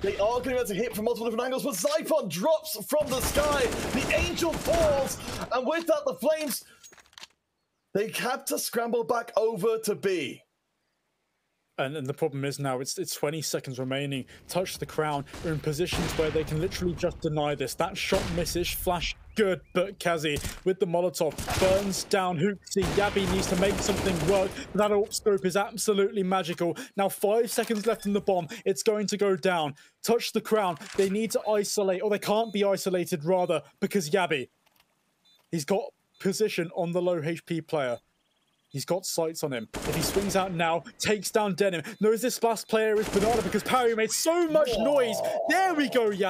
They are going to be able to hit from multiple different angles, but Zipon drops from the sky. The Angel falls, and with that, the Flames, they have to scramble back over to B. And the problem is now it's 20 seconds remaining. Touch the crown. We're in positions where they can literally just deny this. That shot misses. Flash good, but Kazi with the Molotov burns down Hoopsy. Jabbi needs to make something work. That AWP scope is absolutely magical. Now 5 seconds left in the bomb. It's going to go down. Touch the crown. They need to isolate, or they can't be isolated rather, because Jabbi, he's got position on the low HP player. He's got sights on him. If he swings out now, takes down Denim. Knows this last player is Banana because Parry made so much noise. There we go, yeah.